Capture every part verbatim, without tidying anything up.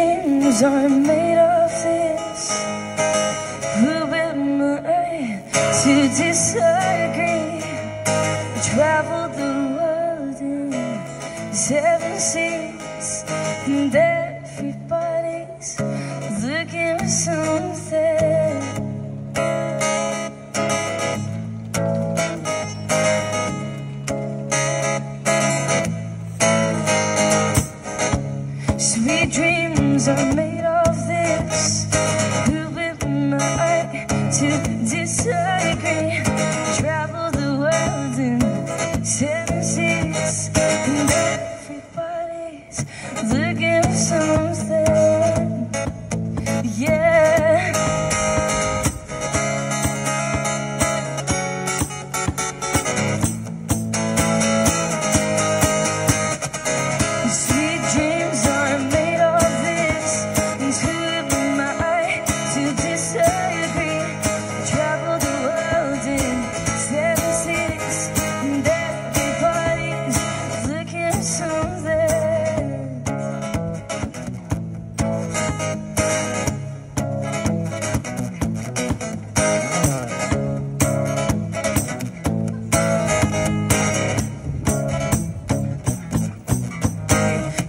dreams are made of this. Who am I to disagree? I traveled the world in seven seas, and everybody's looking for something. Sweet dreams are made of this. Who am I to disagree? Travel the world in seven seas, and everybody's looking for something. Yeah.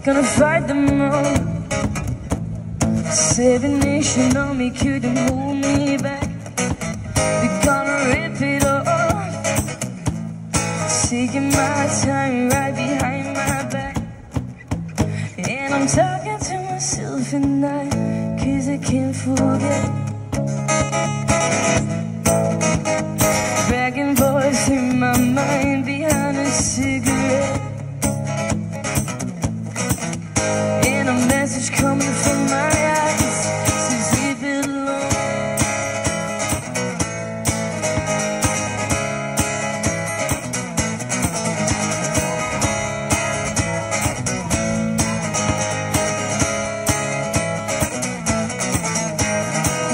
Gonna fight them all. Seven nation army couldn't hold me back. They're gonna rip it off, taking my time right behind my back. And I'm talking to myself at night, cause I can't forget. Dragging voice in my mind behind a cigarette. Message coming from my eyes says leave it alone.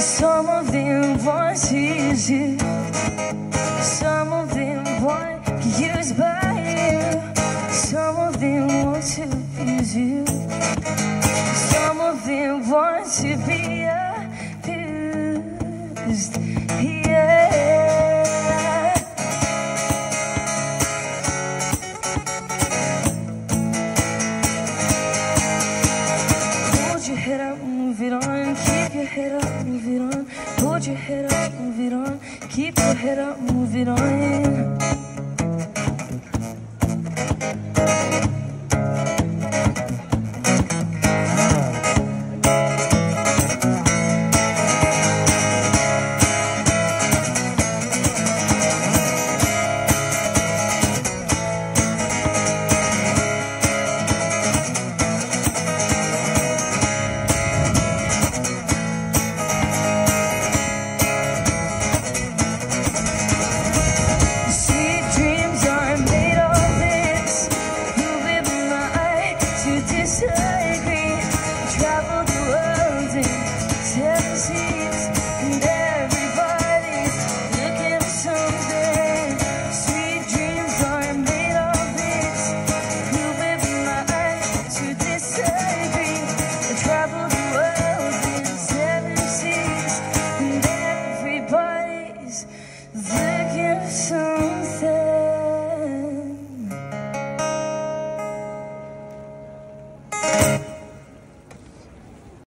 Some of them want to use you, some of them want to get used by you, some of them want to use you. They want to be abused, yeah. Hold your head up, move it on. Keep your head up, move it on. Hold your head up, move it on. Keep your head up, move it on.